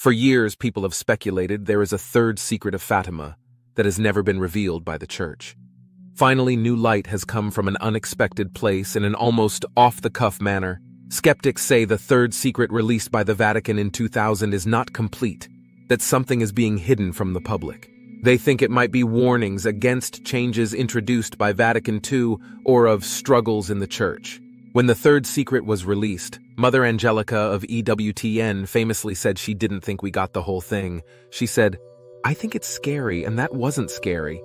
For years, people have speculated there is a third secret of Fatima that has never been revealed by the Church. Finally, new light has come from an unexpected place in an almost off-the-cuff manner. Skeptics say the third secret released by the Vatican in 2000 is not complete, that something is being hidden from the public. They think it might be warnings against changes introduced by Vatican II or of struggles in the Church. When the third secret was released, Mother Angelica of EWTN famously said she didn't think we got the whole thing. She said, "I think it's scary, and that wasn't scary."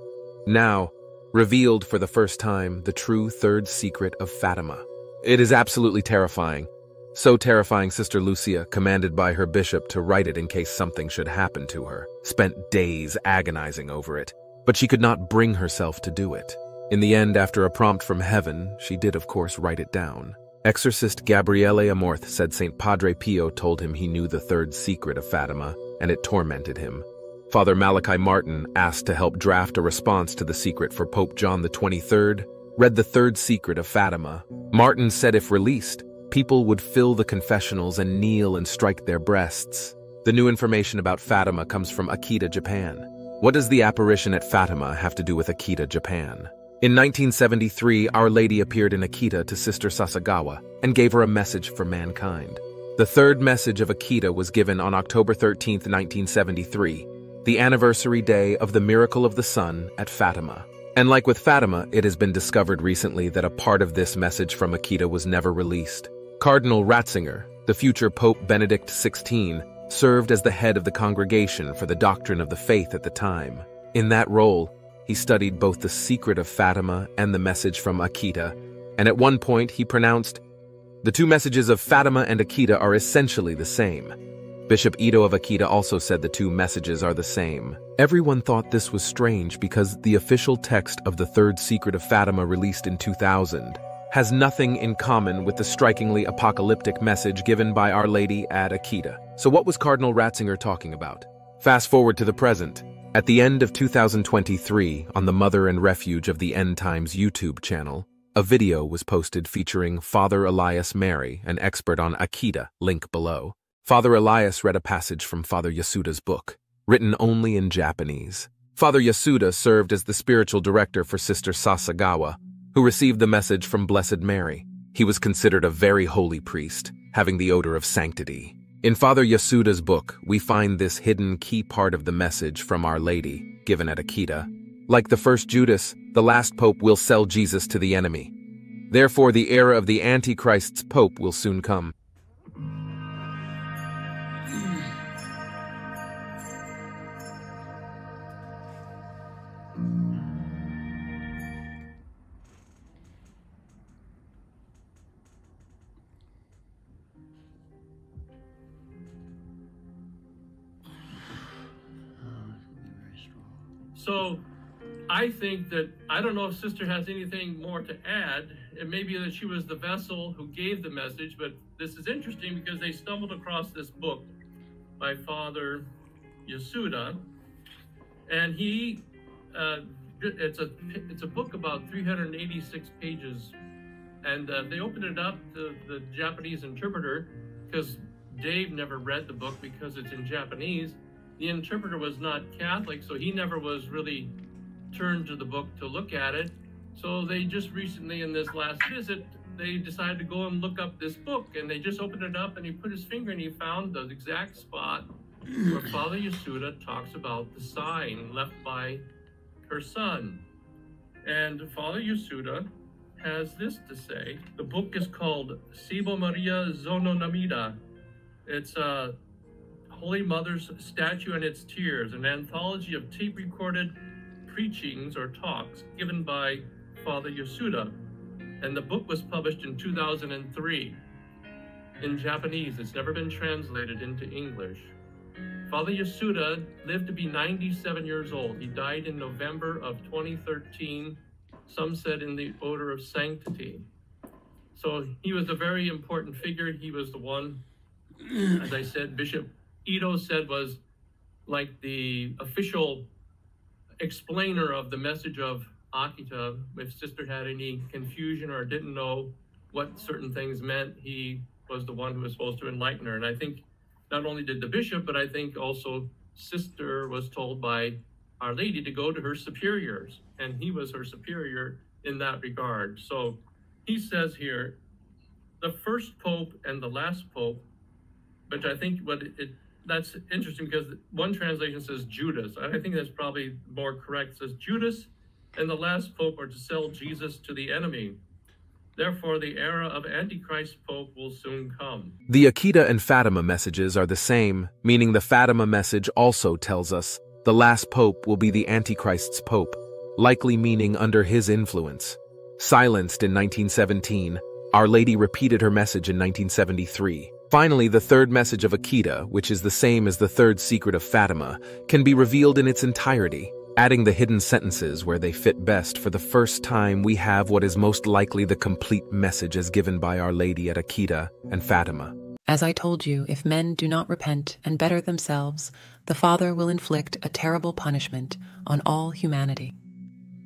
Now, revealed for the first time, the true third secret of Fatima. It is absolutely terrifying. So terrifying, Sister Lucia, commanded by her bishop to write it in case something should happen to her, spent days agonizing over it, but she could not bring herself to do it. In the end, after a prompt from heaven, she did, of course, write it down. Exorcist Gabriele Amorth said Saint Padre Pio told him he knew the third secret of Fatima, and it tormented him. Father Malachi Martin, asked to help draft a response to the secret for Pope John XXIII, read the third secret of Fatima. Martin said if released, people would fill the confessionals and kneel and strike their breasts. The new information about Fatima comes from Akita, Japan. What does the apparition at Fatima have to do with Akita, Japan? In 1973, Our Lady appeared in Akita to Sister Sasagawa and gave her a message for mankind. The third message of Akita was given on October 13, 1973, the anniversary day of the miracle of the sun at Fatima. And like with Fatima, it has been discovered recently that a part of this message from Akita was never released. Cardinal Ratzinger, the future Pope Benedict XVI, served as the head of the Congregation for the Doctrine of the Faith at the time. In that role, he studied both the secret of Fatima and the message from Akita, and at one point he pronounced, "The two messages of Fatima and Akita are essentially the same." Bishop Ito of Akita also said the two messages are the same. Everyone thought this was strange because the official text of the third secret of Fatima released in 2000 has nothing in common with the strikingly apocalyptic message given by Our Lady at Akita. So what was Cardinal Ratzinger talking about? Fast forward to the present. At the end of 2023, on the Mother and Refuge of the End Times YouTube channel, a video was posted featuring Father Elias Mary, an expert on Akita, link below. Father Elias read a passage from Father Yasuda's book, written only in Japanese. Father Yasuda served as the spiritual director for Sister Sasagawa, who received the message from Blessed Mary. He was considered a very holy priest, having the odor of sanctity. In Father Yasuda's book, we find this hidden key part of the message from Our Lady, given at Akita. Like the first Judas, the last pope will sell Jesus to the enemy. Therefore, the era of the Antichrist's pope will soon come. So I think that, I don't know if Sister has anything more to add. It may be that she was the vessel who gave the message, but this is interesting because they stumbled across this book by Father Yasuda. And he, it's a book about 386 pages. And they opened it up to the Japanese interpreter because Dave never read the book because it's in Japanese. The interpreter was not Catholic, so he never was really turned to the book to look at it. So they just recently, in this last visit, they decided to go and look up this book, and they just opened it up, and he put his finger, and he found the exact spot where Father Yasuda talks about the sign left by her son. And Father Yasuda has this to say. The book is called Sibo Maria Zononamida. It's a Holy Mother's Statue and Its Tears, an anthology of tape-recorded preachings or talks given by Father Yasuda. And the book was published in 2003 in Japanese. It's never been translated into English. Father Yasuda lived to be 97 years old. He died in November of 2013, some said in the odor of sanctity. So he was a very important figure. He was the one, as I said, Bishop Ito said was like the official explainer of the message of Akita. If Sister had any confusion or didn't know what certain things meant, he was the one who was supposed to enlighten her. And I think not only did the bishop, but I think also Sister was told by Our Lady to go to her superiors, and he was her superior in that regard. So he says here, the first pope and the last pope, which I think that's interesting because one translation says Judas. I think that's probably more correct. It says Judas and the last pope are to sell Jesus to the enemy. Therefore, the era of Antichrist Pope will soon come. The Akita and Fatima messages are the same, meaning the Fatima message also tells us the last Pope will be the Antichrist's Pope, likely meaning under his influence. Silenced in 1917, Our Lady repeated her message in 1973. Finally, the third message of Akita, which is the same as the third secret of Fatima, can be revealed in its entirety. Adding the hidden sentences where they fit best, for the first time we have what is most likely the complete message as given by Our Lady at Akita and Fatima. As I told you, if men do not repent and better themselves, the Father will inflict a terrible punishment on all humanity.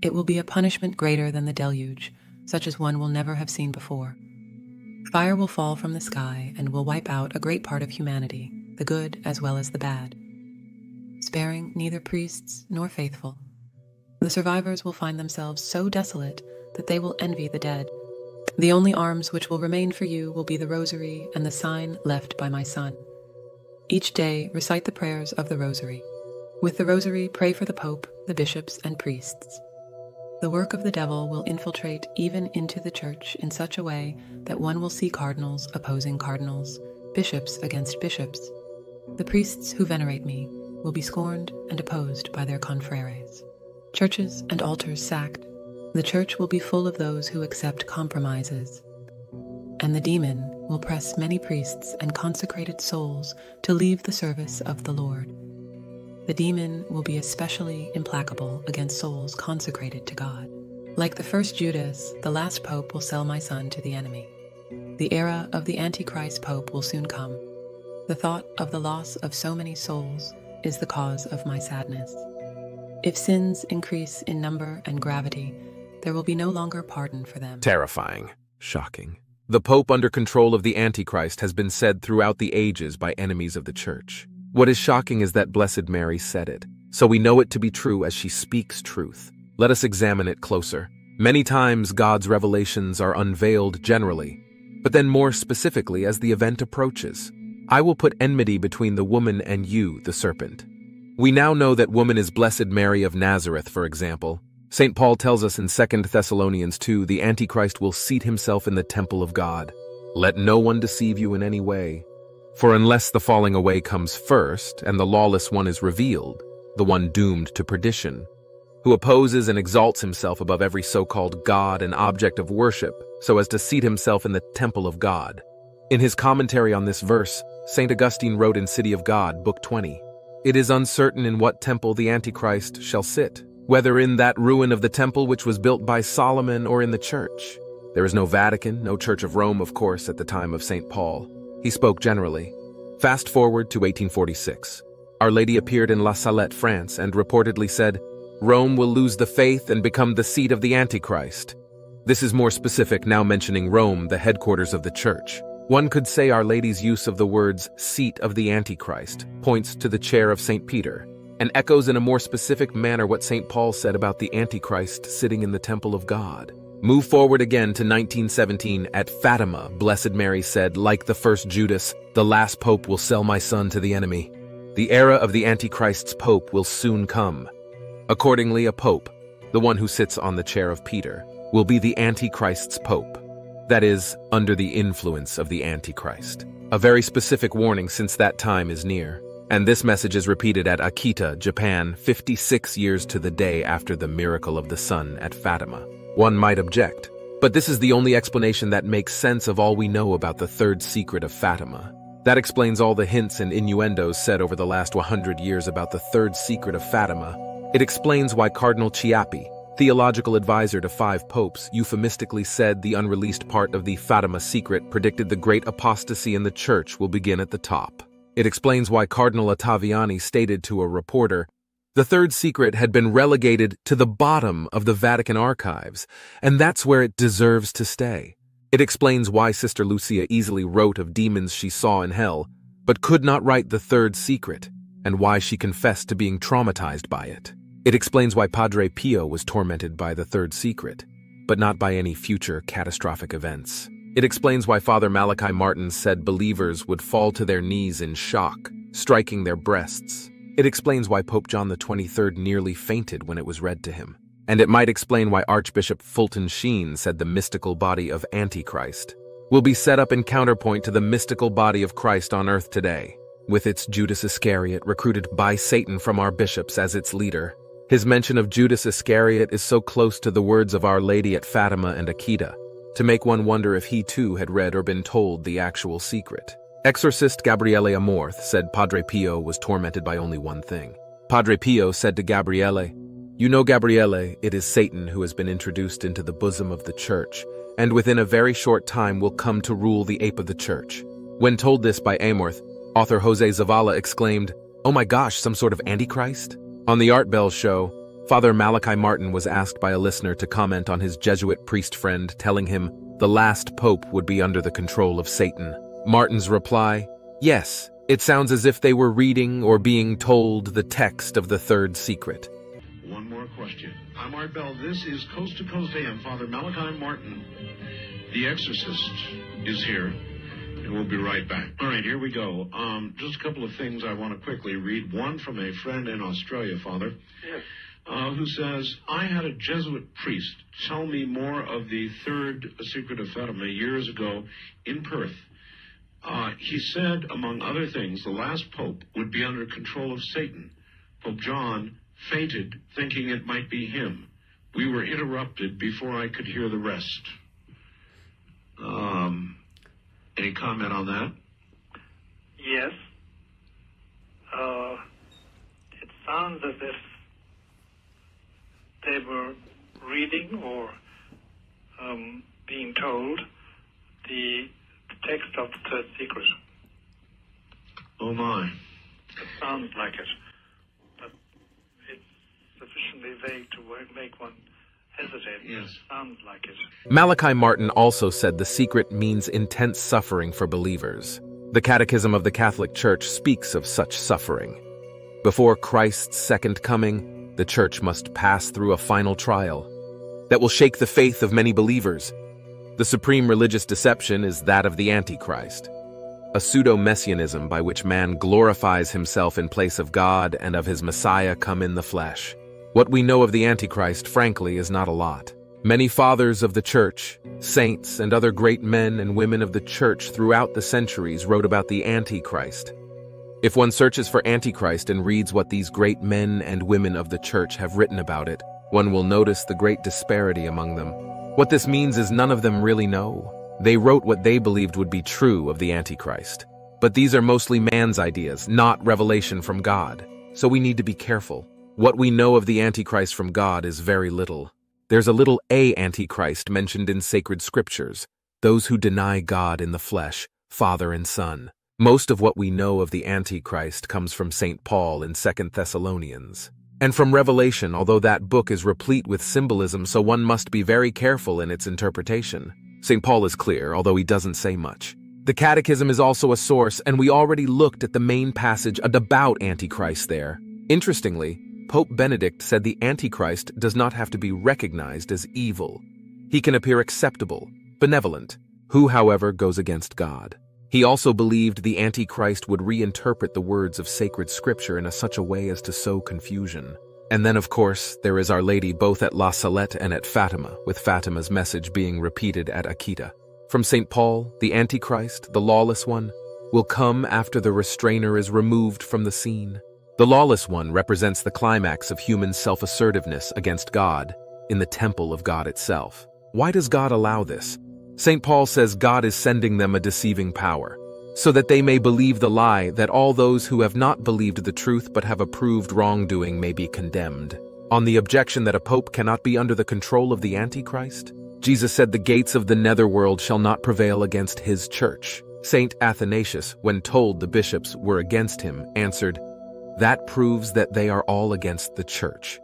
It will be a punishment greater than the deluge, such as one will never have seen before. Fire will fall from the sky and will wipe out a great part of humanity, the good as well as the bad, sparing neither priests nor faithful. The survivors will find themselves so desolate that they will envy the dead. The only arms which will remain for you will be the rosary and the sign left by my son. Each day recite the prayers of the rosary. With the rosary, pray for the Pope, the bishops, and priests. The work of the devil will infiltrate even into the church in such a way that one will see cardinals opposing cardinals, bishops against bishops. The priests who venerate me will be scorned and opposed by their confreres. Churches and altars sacked. The church will be full of those who accept compromises. And the demon will press many priests and consecrated souls to leave the service of the Lord. The demon will be especially implacable against souls consecrated to God. Like the first Judas, the last pope will sell my son to the enemy. The era of the Antichrist Pope will soon come. The thought of the loss of so many souls is the cause of my sadness. If sins increase in number and gravity, there will be no longer pardon for them. Terrifying. Shocking. The Pope under control of the Antichrist has been said throughout the ages by enemies of the Church. What is shocking is that Blessed Mary said it, so we know it to be true as she speaks truth. Let us examine it closer. Many times God's revelations are unveiled generally, but then more specifically as the event approaches. I will put enmity between the woman and you, the serpent. We now know that woman is Blessed Mary of Nazareth, for example. St. Paul tells us in 2 Thessalonians 2, the Antichrist will seat himself in the temple of God. Let no one deceive you in any way. For unless the falling away comes first, and the lawless one is revealed, the one doomed to perdition, who opposes and exalts himself above every so-called God and object of worship, so as to seat himself in the temple of God. In his commentary on this verse, Saint Augustine wrote in City of God, Book 20, it is uncertain in what temple the Antichrist shall sit, whether in that ruin of the temple which was built by Solomon or in the church. There is no Vatican, no Church of Rome, of course, at the time of Saint Paul. He spoke generally. Fast forward to 1846. Our Lady appeared in La Salette, France, and reportedly said, Rome will lose the faith and become the seat of the Antichrist. This is more specific, now mentioning Rome, the headquarters of the church. One could say Our Lady's use of the words seat of the Antichrist points to the chair of St. Peter and echoes in a more specific manner what St. Paul said about the Antichrist sitting in the temple of God. Move forward again to 1917 at Fatima. Blessed Mary said, like the first Judas, the last pope will sell my son to the enemy. The era of the Antichrist's pope will soon come. Accordingly, a pope, the one who sits on the chair of Peter, will be the Antichrist's pope. That is, under the influence of the Antichrist. A very specific warning since that time is near, and this message is repeated at Akita, Japan, 56 years to the day after the miracle of the sun at Fatima. One might object, but this is the only explanation that makes sense of all we know about the third secret of Fatima. That explains all the hints and innuendos said over the last 100 years about the third secret of Fatima. It explains why Cardinal Chiappi, theological advisor to 5 popes, euphemistically said the unreleased part of the Fatima secret predicted the great apostasy in the church will begin at the top. It explains why Cardinal Ottaviani stated to a reporter, the third secret had been relegated to the bottom of the Vatican archives, and that's where it deserves to stay. It explains why Sister Lucia easily wrote of demons she saw in hell, but could not write the third secret and why she confessed to being traumatized by it. It explains why Padre Pio was tormented by the third secret, but not by any future catastrophic events. It explains why Father Malachi Martin said believers would fall to their knees in shock, striking their breasts. It explains why Pope John XXIII nearly fainted when it was read to him. And it might explain why Archbishop Fulton Sheen said the mystical body of Antichrist will be set up in counterpoint to the mystical body of Christ on earth today, with its Judas Iscariot recruited by Satan from our bishops as its leader. His mention of Judas Iscariot is so close to the words of Our Lady at Fatima and Akita, to make one wonder if he too had read or been told the actual secret. Exorcist Gabriele Amorth said Padre Pio was tormented by only one thing. Padre Pio said to Gabriele, "You know, Gabriele, it is Satan who has been introduced into the bosom of the Church, and within a very short time will come to rule the ape of the Church." When told this by Amorth, author Jose Zavala exclaimed, "Oh my gosh, some sort of Antichrist?" On the Art Bell show, Father Malachi Martin was asked by a listener to comment on his Jesuit priest friend telling him the last pope would be under the control of Satan. Martin's reply, "Yes, it sounds as if they were reading or being told the text of the third secret." One more question. I'm Art Bell. This is Coast to Coast AM. Father Malachi Martin, the exorcist, is here, and we'll be right back. All right, here we go. Just a couple of things I want to quickly read. One from a friend in Australia, Father, yes, who says, "I had a Jesuit priest tell me more of the third secret of Fatima years ago in Perth. He said, among other things, the last pope would be under control of Satan. Pope John fainted, thinking it might be him. We were interrupted before I could hear the rest." Any comment on that? Yes. It sounds as if they were reading or being told the text of the third secret. Oh my. It sounds like it. Sufficiently vague to make one hesitate. Yes. Sounds like it. Malachi Martin also said the secret means intense suffering for believers. The Catechism of the Catholic Church speaks of such suffering. Before Christ's second coming, the Church must pass through a final trial that will shake the faith of many believers. The supreme religious deception is that of the Antichrist, a pseudo-messianism by which man glorifies himself in place of God and of his Messiah come in the flesh. What we know of the Antichrist, frankly, is not a lot. Many fathers of the Church, saints, and other great men and women of the Church throughout the centuries wrote about the Antichrist. If one searches for Antichrist and reads what these great men and women of the Church have written about it, one will notice the great disparity among them. What this means is none of them really know. They wrote what they believed would be true of the Antichrist. But these are mostly man's ideas, not revelation from God. So we need to be careful. What we know of the Antichrist from God is very little. There's a little Antichrist mentioned in sacred scriptures, those who deny God in the flesh, Father and Son. Most of what we know of the Antichrist comes from Saint Paul in 2 Thessalonians. And from Revelation, although that book is replete with symbolism, so one must be very careful in its interpretation. Saint Paul is clear, although he doesn't say much. The Catechism is also a source, and we already looked at the main passage about Antichrist there. Interestingly, Pope Benedict said the Antichrist does not have to be recognized as evil. He can appear acceptable, benevolent, who, however, goes against God. He also believed the Antichrist would reinterpret the words of sacred scripture in such a way as to sow confusion. And then, of course, there is Our Lady both at La Salette and at Fatima, with Fatima's message being repeated at Akita. From St. Paul, the Antichrist, the lawless one, will come after the restrainer is removed from the scene. The lawless one represents the climax of human self-assertiveness against God in the temple of God itself. Why does God allow this? St. Paul says God is sending them a deceiving power, so that they may believe the lie, that all those who have not believed the truth but have approved wrongdoing may be condemned. On the objection that a pope cannot be under the control of the Antichrist, Jesus said the gates of the netherworld shall not prevail against his church. Saint Athanasius, when told the bishops were against him, answered, "That proves that they are all against the Church."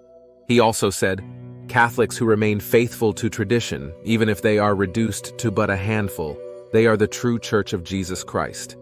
He also said, "Catholics who remain faithful to tradition, even if they are reduced to but a handful, they are the true Church of Jesus Christ."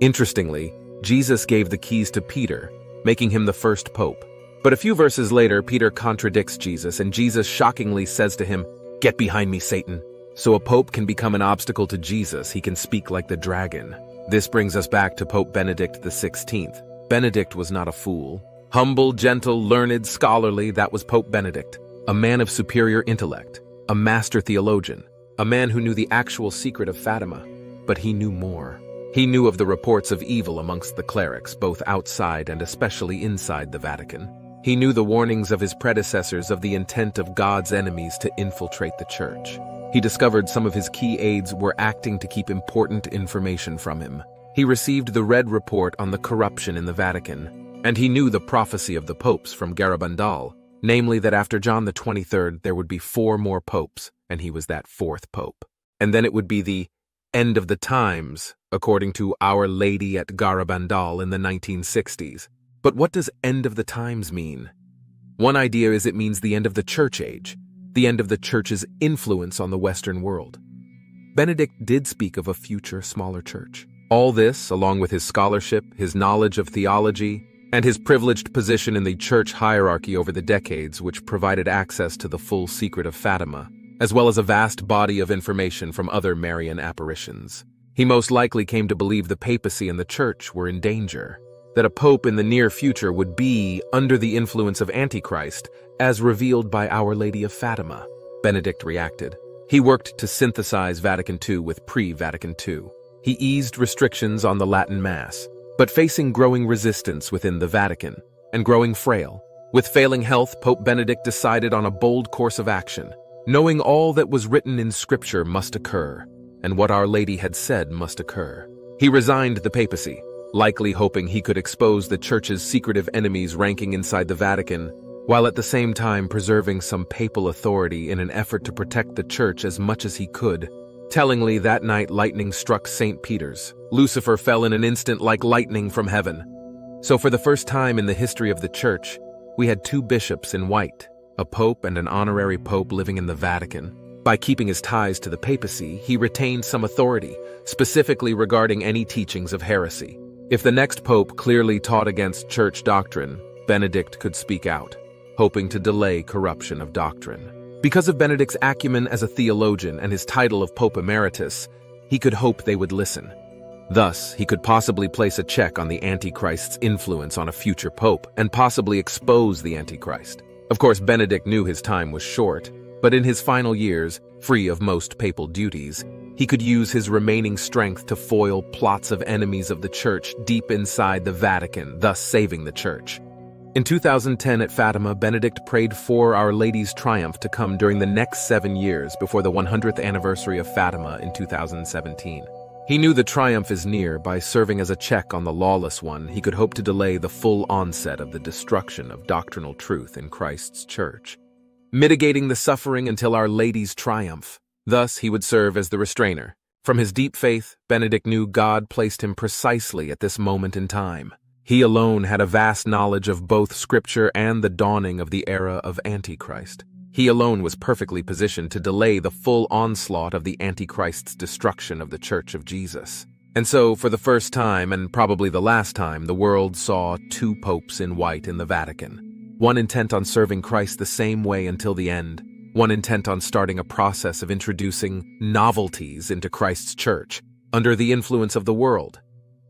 Interestingly, Jesus gave the keys to Peter, making him the first pope. But a few verses later, Peter contradicts Jesus, and Jesus shockingly says to him, "Get behind me, Satan." So a pope can become an obstacle to Jesus. He can speak like the dragon. This brings us back to Pope Benedict XVI. Benedict was not a fool. Humble, gentle, learned, scholarly, that was Pope Benedict. A man of superior intellect, a master theologian, a man who knew the actual secret of Fatima. But he knew more. He knew of the reports of evil amongst the clerics, both outside and especially inside the Vatican. He knew the warnings of his predecessors of the intent of God's enemies to infiltrate the church. He discovered some of his key aides were acting to keep important information from him. He received the Red Report on the corruption in the Vatican, and he knew the prophecy of the popes from Garabandal, namely that after John XXIII there would be 4 more popes, and he was that 4th pope. And then it would be the end of the times, according to Our Lady at Garabandal in the 1960s. But what does end of the times mean? One idea is it means the end of the church age, the end of the church's influence on the Western world. Benedict did speak of a future smaller church. All this, along with his scholarship, his knowledge of theology, and his privileged position in the church hierarchy over the decades, which provided access to the full secret of Fatima, as well as a vast body of information from other Marian apparitions. He most likely came to believe the papacy and the church were in danger, that a pope in the near future would be under the influence of Antichrist, as revealed by Our Lady of Fatima. Benedict reacted. He worked to synthesize Vatican II with pre-Vatican II. He eased restrictions on the Latin Mass, but facing growing resistance within the Vatican and growing frail. With failing health, Pope Benedict decided on a bold course of action, knowing all that was written in Scripture must occur, and what Our Lady had said must occur. He resigned the papacy, likely hoping he could expose the Church's secretive enemies ranking inside the Vatican, while at the same time preserving some papal authority in an effort to protect the Church as much as he could. Tellingly, that night lightning struck St. Peter's. Lucifer fell in an instant like lightning from heaven. So for the first time in the history of the Church, we had 2 bishops in white, a pope and an honorary pope living in the Vatican. By keeping his ties to the papacy, he retained some authority, specifically regarding any teachings of heresy. If the next pope clearly taught against church doctrine, Benedict could speak out, hoping to delay corruption of doctrine. Because of Benedict's acumen as a theologian and his title of Pope Emeritus, he could hope they would listen. Thus, he could possibly place a check on the Antichrist's influence on a future pope and possibly expose the Antichrist. Of course, Benedict knew his time was short, but in his final years, free of most papal duties, he could use his remaining strength to foil plots of enemies of the Church deep inside the Vatican, thus saving the Church. In 2010 at Fatima, Benedict prayed for Our Lady's triumph to come during the next 7 years before the 100th anniversary of Fatima in 2017. He knew the triumph is near. By serving as a check on the lawless one, he could hope to delay the full onset of the destruction of doctrinal truth in Christ's Church, mitigating the suffering until Our Lady's triumph. Thus, he would serve as the restrainer. From his deep faith, Benedict knew God placed him precisely at this moment in time. He alone had a vast knowledge of both Scripture and the dawning of the era of Antichrist. He alone was perfectly positioned to delay the full onslaught of the Antichrist's destruction of the Church of Jesus. And so, for the first time, and probably the last time, the world saw 2 popes in white in the Vatican. One intent on serving Christ the same way until the end. One intent on starting a process of introducing novelties into Christ's Church, under the influence of the world.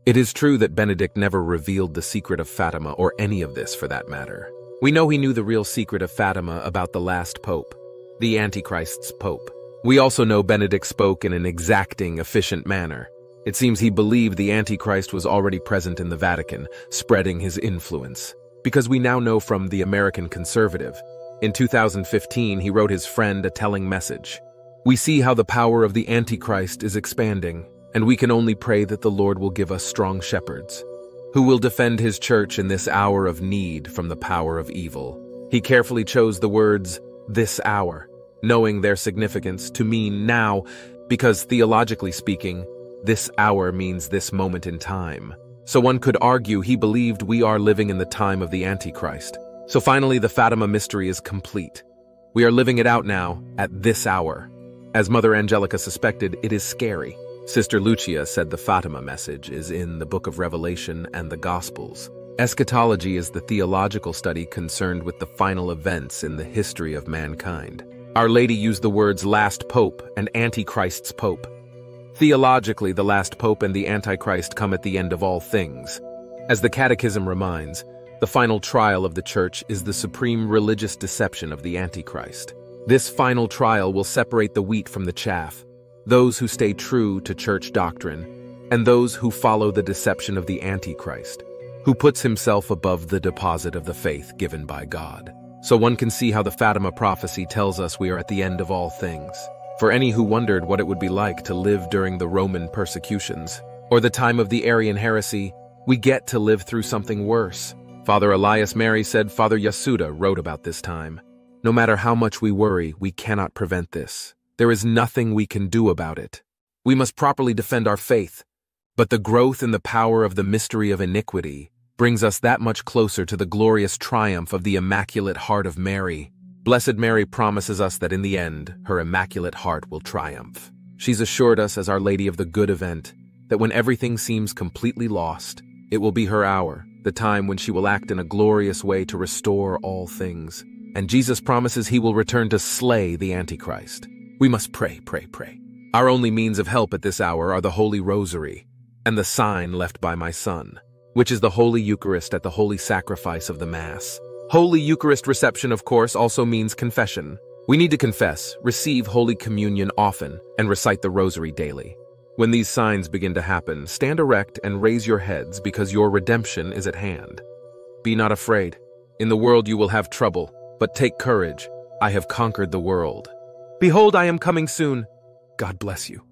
It is true that Benedict never revealed the secret of Fatima, or any of this for that matter. We know he knew the real secret of Fatima about the last pope, the Antichrist's pope. We also know Benedict spoke in an exacting, efficient manner. It seems he believed the Antichrist was already present in the Vatican, spreading his influence. Because we now know from The American Conservative, in 2015, he wrote his friend a telling message. We see how the power of the Antichrist is expanding, and we can only pray that the Lord will give us strong shepherds, who will defend his church in this hour of need from the power of evil. He carefully chose the words, this hour, knowing their significance to mean now, because theologically speaking, this hour means this moment in time. So one could argue he believed we are living in the time of the Antichrist. So finally, the Fatima mystery is complete. We are living it out now, at this hour. As Mother Angelica suspected, it is scary. Sister Lucia said the Fatima message is in the Book of Revelation and the Gospels. Eschatology is the theological study concerned with the final events in the history of mankind. Our Lady used the words last pope and Antichrist's pope. Theologically, the last pope and the Antichrist come at the end of all things. As the Catechism reminds, the final trial of the Church is the supreme religious deception of the Antichrist. This final trial will separate the wheat from the chaff, those who stay true to church doctrine, and those who follow the deception of the Antichrist, who puts himself above the deposit of the faith given by God. So one can see how the Fatima prophecy tells us we are at the end of all things. For any who wondered what it would be like to live during the Roman persecutions, or the time of the Arian heresy, we get to live through something worse. Father Elias Mary said Father Yasuda wrote about this time. No matter how much we worry, we cannot prevent this. There is nothing we can do about it. We must properly defend our faith. But the growth in the power of the mystery of iniquity brings us that much closer to the glorious triumph of the Immaculate Heart of Mary. Blessed Mary promises us that in the end, her Immaculate Heart will triumph. She's assured us as Our Lady of the Good Event that when everything seems completely lost, it will be her hour, the time when she will act in a glorious way to restore all things. And Jesus promises he will return to slay the Antichrist. We must pray, pray, pray. Our only means of help at this hour are the Holy Rosary and the sign left by my Son, which is the Holy Eucharist at the Holy Sacrifice of the Mass. Holy Eucharist reception, of course, also means confession. We need to confess, receive Holy Communion often, and recite the Rosary daily. When these signs begin to happen, stand erect and raise your heads because your redemption is at hand. Be not afraid. In the world you will have trouble, but take courage. I have conquered the world. Behold, I am coming soon. God bless you.